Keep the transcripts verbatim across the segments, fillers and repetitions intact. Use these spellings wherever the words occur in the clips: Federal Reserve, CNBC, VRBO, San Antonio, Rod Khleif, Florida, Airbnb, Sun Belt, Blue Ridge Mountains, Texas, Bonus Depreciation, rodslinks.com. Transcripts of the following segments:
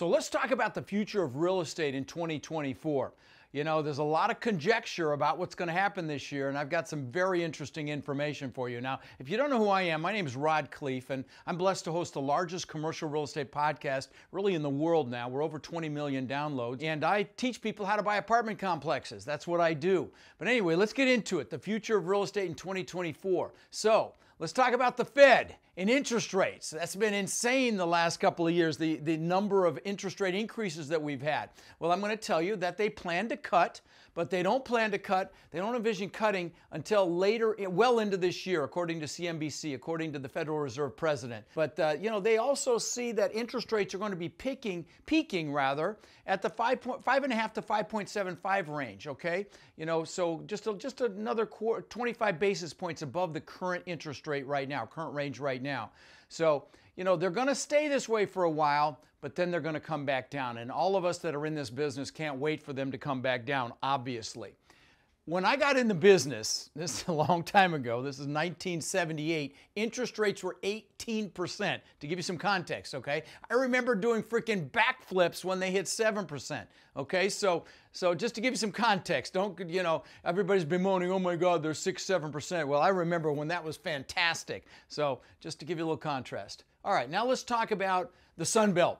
So let's talk about the future of real estate in twenty twenty-four. You know, there's a lot of conjecture about what's going to happen this year, and I've got some very interesting information for you. Now, if you don't know who I am, my name is Rod Khleif, and I'm blessed to host the largest commercial real estate podcast really in the world now. We're over twenty million downloads, and I teach people how to buy apartment complexes. That's what I do. But anyway, let's get into it. The future of real estate in twenty twenty-four. So let's talk about the Fed and interest rates. That's been insane the last couple of years, the, the number of interest rate increases that we've had. Well, I'm going to tell you that they plan to cut, but they don't plan to cut. They don't envision cutting until later, well into this year, according to C N B C, according to the Federal Reserve president. But, uh, you know, they also see that interest rates are going to be peaking, peaking rather, at the five point five to five point seven five range, okay? You know, so just, a, just another quarter, twenty-five basis points above the current interest rate. rate right now, current range right now. So, you know, they're going to stay this way for a while, but then they're going to come back down. And all of us that are in this business can't wait for them to come back down, obviously. When I got in the business, this is a long time ago, this is nineteen seventy-eight, interest rates were eighteen percent, to give you some context, okay? I remember doing freaking backflips when they hit seven percent, okay? So, so just to give you some context, don't, you know, everybody's bemoaning, oh my God, they're six, seven percent. Well, I remember when that was fantastic. So just to give you a little contrast. All right, now let's talk about the Sun Belt.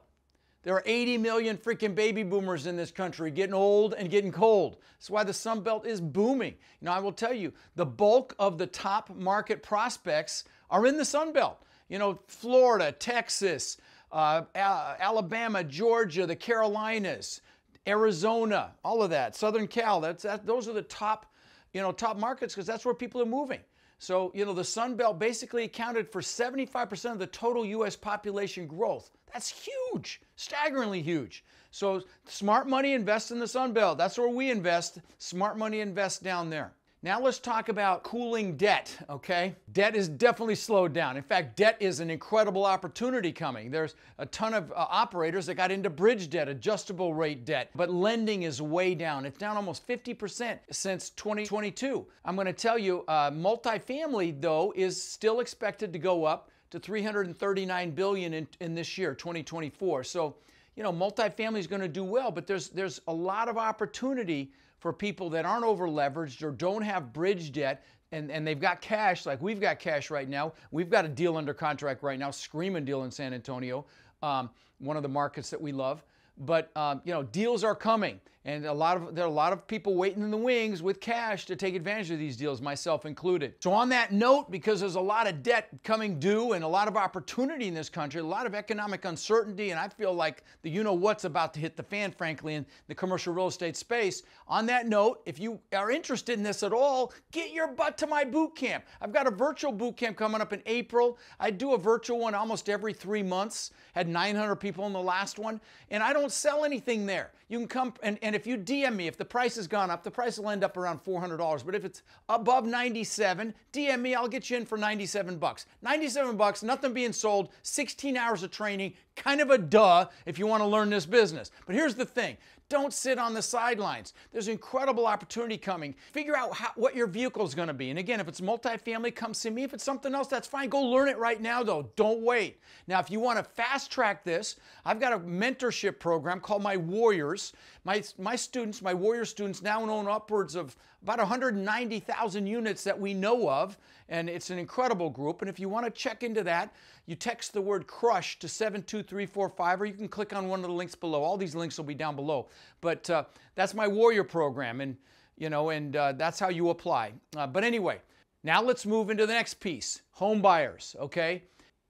There are eighty million freaking baby boomers in this country getting old and getting cold. That's why the Sun Belt is booming. You know, I will tell you, the bulk of the top market prospects are in the Sun Belt. You know, Florida, Texas, uh, Alabama, Georgia, the Carolinas, Arizona, all of that. Southern Cal, that's, that, those are the top, you know, top markets because that's where people are moving. So, you know, the Sun Belt basically accounted for seventy-five percent of the total U S population growth. That's huge, staggeringly huge. So smart money invests in the Sun Belt. That's where we invest. Smart money invests down there. Now let's talk about cooling debt, okay? Debt is definitely slowed down. In fact, debt is an incredible opportunity coming. There's a ton of uh, operators that got into bridge debt, adjustable rate debt, but lending is way down. It's down almost fifty percent since twenty twenty-two. I'm gonna tell you, uh, multifamily though is still expected to go up to three hundred thirty-nine billion dollars in, in this year, twenty twenty-four. So, you know, multifamily is going to do well, but there's there's a lot of opportunity for people that aren't over leveraged or don't have bridge debt, and, and they've got cash, like we've got cash right now. We've got a deal under contract right now, screaming deal in San Antonio, um, one of the markets that we love. But, um, you know, deals are coming, and a lot of there are a lot of people waiting in the wings with cash to take advantage of these deals, myself included. So on that note, because there's a lot of debt coming due and a lot of opportunity in this country, a lot of economic uncertainty, and I feel like the you-know-what's about to hit the fan, frankly, in the commercial real estate space. On that note, if you are interested in this at all, get your butt to my boot camp. I've got a virtual boot camp coming up in April. I do a virtual one almost every three months. Had nine hundred people in the last one, and I don't sell anything there. You can come, and, and if you D M me, if the price has gone up, the price will end up around four hundred dollars. But if it's above ninety-seven, D M me, I'll get you in for ninety-seven bucks. ninety-seven bucks, nothing being sold, sixteen hours of training, kind of a duh if you want to learn this business. But here's the thing. Don't sit on the sidelines. There's incredible opportunity coming. Figure out how, what your vehicle is going to be. And again, if it's multifamily, come see me. If it's something else, that's fine. Go learn it right now, though. Don't wait. Now, if you want to fast track this, I've got a mentorship program called My Warriors. My, my students, my warrior students now own upwards of about one hundred ninety thousand units that we know of. And it's an incredible group. And if you want to check into that, you text the word CRUSH to seven two three four five, or you can click on one of the links below. All these links will be down below. But uh, that's my warrior program, and you know, and uh, that's how you apply. Uh, but anyway, now let's move into the next piece: home buyers. Okay,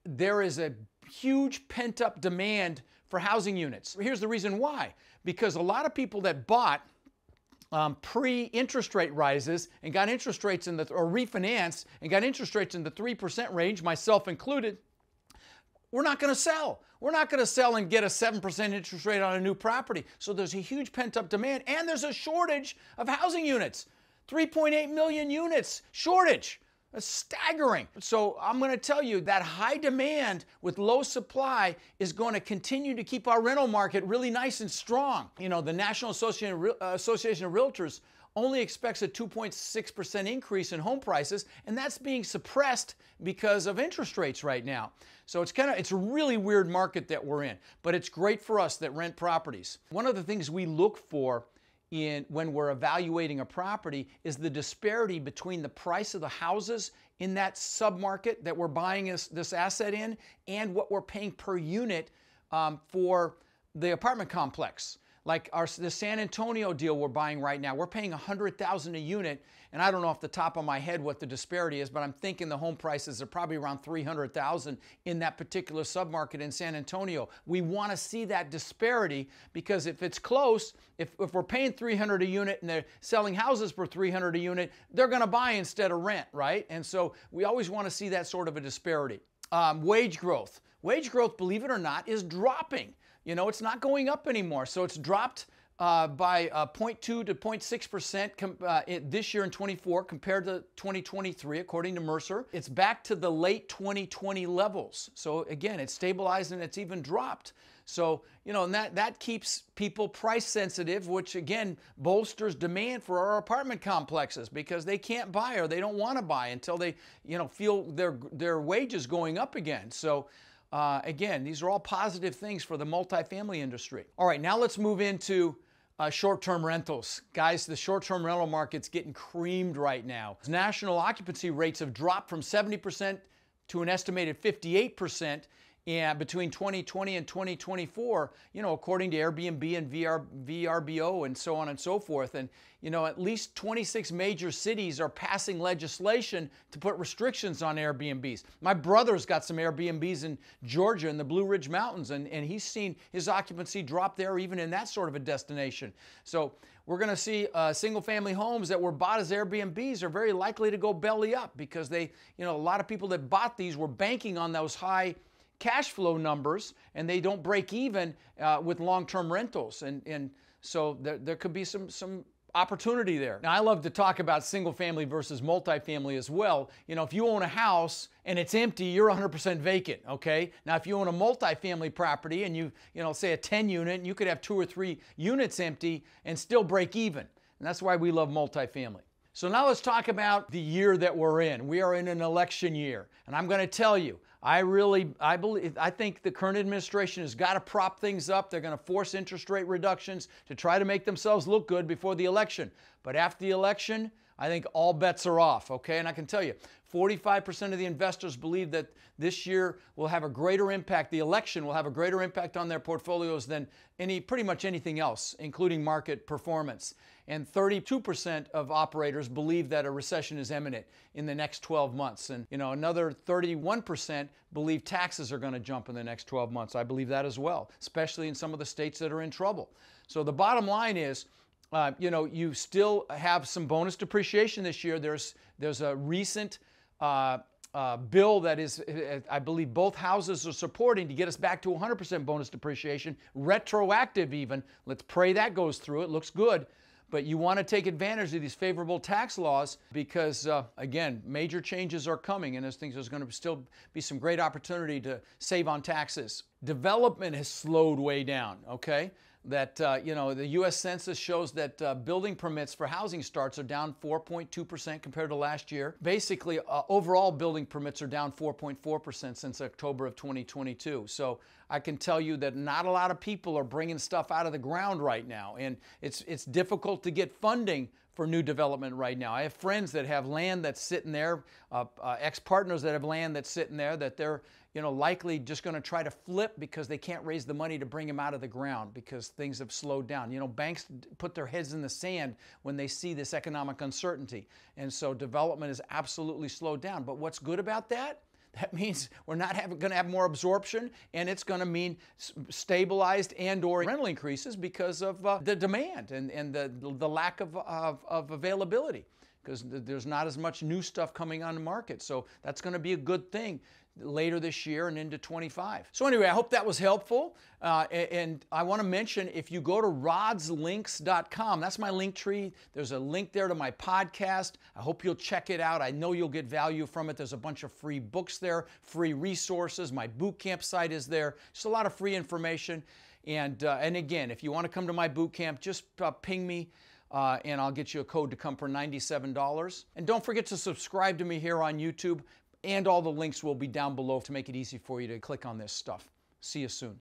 there is a huge pent-up demand for housing units. Here's the reason why: because a lot of people that bought um, pre-interest rate rises and got interest rates in the or refinanced and got interest rates in the three percent range, myself included. We're not going to sell. We're not going to sell and get a seven percent interest rate on a new property. So there's a huge pent-up demand, and there's a shortage of housing units. three point eight million units shortage. That's staggering. So I'm going to tell you that high demand with low supply is going to continue to keep our rental market really nice and strong. You know, the National Association of Realtors only expects a two point six percent increase in home prices, and that's being suppressed because of interest rates right now. So it's kind of, it's a really weird market that we're in, but it's great for us that rent properties. One of the things we look for in when we're evaluating a property is the disparity between the price of the houses in that submarket that we're buying this, this asset in and what we're paying per unit um, for the apartment complex. Like our, the San Antonio deal we're buying right now, we're paying one hundred thousand dollars a unit, and I don't know off the top of my head what the disparity is, but I'm thinking the home prices are probably around three hundred thousand dollars in that particular submarket in San Antonio. We want to see that disparity because if it's close, if, if we're paying three hundred dollars a unit and they're selling houses for three hundred dollars a unit, they're going to buy instead of rent, right? And so we always want to see that sort of a disparity. Um, wage growth. Wage growth, believe it or not, is dropping. You know, it's not going up anymore. So it's dropped uh, by uh, zero point two to zero point six percent uh, this year in twenty-four compared to twenty twenty-three, according to Mercer. It's back to the late twenty twenty levels. So again, it's stabilized and it's even dropped. So, you know, and that, that keeps people price sensitive, which again, bolsters demand for our apartment complexes because they can't buy or they don't want to buy until they, you know, feel their, their wages going up again. So, Uh, again, these are all positive things for the multifamily industry. All right, now let's move into uh, short-term rentals. Guys, the short-term rental market's getting creamed right now. National occupancy rates have dropped from seventy percent to an estimated fifty-eight percent and between twenty twenty and twenty twenty-four, you know, according to Airbnb and V R B O and so on and so forth. And, you know, at least twenty-six major cities are passing legislation to put restrictions on Airbnbs. My brother's got some Airbnbs in Georgia in the Blue Ridge Mountains, and, and he's seen his occupancy drop there even in that sort of a destination. So we're going to see uh, single-family homes that were bought as Airbnbs are very likely to go belly up because they, you know, a lot of people that bought these were banking on those high cash flow numbers and they don't break even uh, with long-term rentals. And, and so there, there could be some, some opportunity there. Now, I love to talk about single family versus multifamily as well. You know, if you own a house and it's empty, you're one hundred percent vacant, okay? Now, if you own a multifamily property and you, you know, say a ten unit, you could have two or three units empty and still break even. And that's why we love multifamily. So now let's talk about the year that we're in. We are in an election year, and I'm going to tell you, I really, I believe, I think the current administration has got to prop things up. They're going to force interest rate reductions to try to make themselves look good before the election. But after the election, I think all bets are off, okay? And I can tell you, forty-five percent of the investors believe that this year will have a greater impact, the election will have a greater impact on their portfolios than any, pretty much anything else, including market performance. And thirty-two percent of operators believe that a recession is imminent in the next twelve months. And, you know, another thirty-one percent believe taxes are going to jump in the next twelve months. I believe that as well, especially in some of the states that are in trouble. So the bottom line is, Uh, you know, you still have some bonus depreciation this year. There's there's a recent uh, uh, bill that is, I believe, both houses are supporting to get us back to one hundred percent bonus depreciation, retroactive even. Let's pray that goes through. It looks good. But you want to take advantage of these favorable tax laws because, uh, again, major changes are coming, and I think there's going to still be some great opportunity to save on taxes. Development has slowed way down, okay? That, uh, you know, the U S Census shows that uh, building permits for housing starts are down four point two percent compared to last year. Basically, uh, overall building permits are down four point four percent since October of twenty twenty-two. So I can tell you that not a lot of people are bringing stuff out of the ground right now. And it's, it's difficult to get funding for new development right now. I have friends that have land that's sitting there, uh, uh, ex-partners that have land that's sitting there that they're, you know, likely just going to try to flip because they can't raise the money to bring them out of the ground because things have slowed down. You know, banks put their heads in the sand when they see this economic uncertainty. And so development is absolutely slowed down. But what's good about that? That means we're not going to have more absorption, and it's going to mean stabilized and or rental increases because of uh, the demand and, and the, the lack of, of, of availability because there's not as much new stuff coming on the market. So that's going to be a good thing later this year and into twenty-five. So anyway, I hope that was helpful. Uh, and I want to mention, if you go to rods links dot com, that's my link tree. There's a link there to my podcast. I hope you'll check it out. I know you'll get value from it. There's a bunch of free books there, free resources. My boot camp site is there. Just a lot of free information. And, uh, and again, if you want to come to my boot camp, just uh, ping me. uh, and I'll get you a code to come for ninety-seven dollars. And don't forget to subscribe to me here on YouTube, and all the links will be down below to make it easy for you to click on this stuff. See you soon.